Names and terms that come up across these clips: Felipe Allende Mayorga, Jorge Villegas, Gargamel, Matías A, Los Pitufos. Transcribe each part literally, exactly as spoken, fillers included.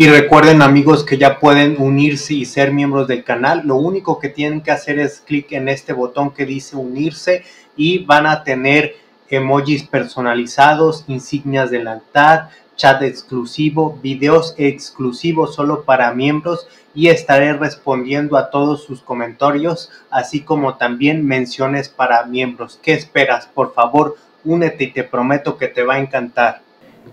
Y recuerden, amigos, que ya pueden unirse y ser miembros del canal. Lo único que tienen que hacer es clic en este botón que dice unirse y van a tener emojis personalizados, insignias de lealtad, chat exclusivo, videos exclusivos solo para miembros, y estaré respondiendo a todos sus comentarios, así como también menciones para miembros. ¿Qué esperas? Por favor, únete y te prometo que te va a encantar.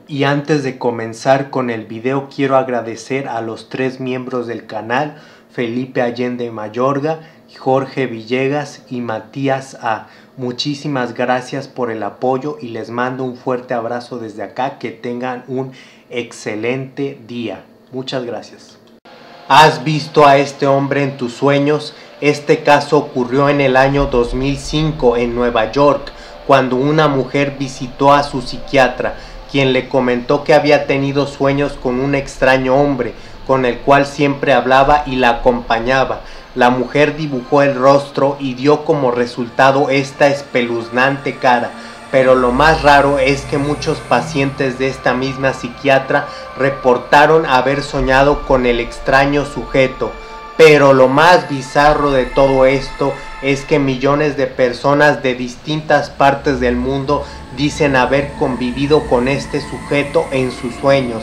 Y antes de comenzar con el video, quiero agradecer a los tres miembros del canal, Felipe Allende Mayorga, Jorge Villegas y Matías A. Muchísimas gracias por el apoyo y les mando un fuerte abrazo desde acá. Que tengan un excelente día. Muchas gracias. ¿Has visto a este hombre en tus sueños? Este caso ocurrió en el año dos mil cinco en Nueva York, cuando una mujer visitó a su psiquiatra, quien le comentó que había tenido sueños con un extraño hombre, con el cual siempre hablaba y la acompañaba. La mujer dibujó el rostro y dio como resultado esta espeluznante cara, pero lo más raro es que muchos pacientes de esta misma psiquiatra reportaron haber soñado con el extraño sujeto. Pero lo más bizarro de todo esto es que millones de personas de distintas partes del mundo dicen haber convivido con este sujeto en sus sueños.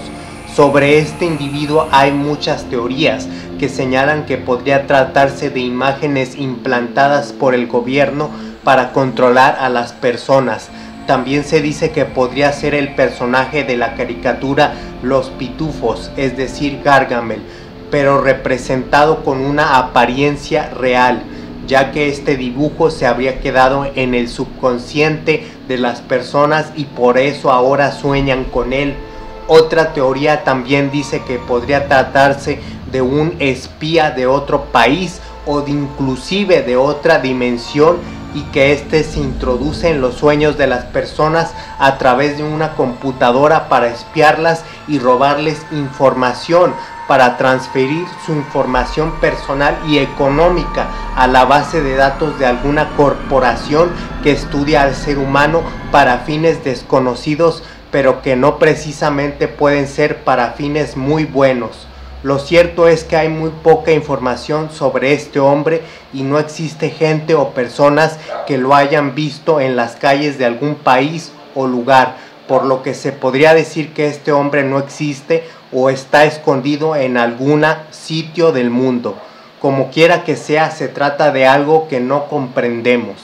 Sobre este individuo hay muchas teorías que señalan que podría tratarse de imágenes implantadas por el gobierno para controlar a las personas. También se dice que podría ser el personaje de la caricatura Los Pitufos, es decir, Gargamel, pero representado con una apariencia real, ya que este dibujo se habría quedado en el subconsciente de las personas y por eso ahora sueñan con él. Otra teoría también dice que podría tratarse de un espía de otro país o de inclusive de otra dimensión, y que éste se introduce en los sueños de las personas a través de una computadora para espiarlas y robarles información, para transferir su información personal y económica a la base de datos de alguna corporación que estudia al ser humano para fines desconocidos, pero que no precisamente pueden ser para fines muy buenos. Lo cierto es que hay muy poca información sobre este hombre y no existe gente o personas que lo hayan visto en las calles de algún país o lugar, por lo que se podría decir que este hombre no existe o está escondido en algún sitio del mundo. Como quiera que sea, se trata de algo que no comprendemos.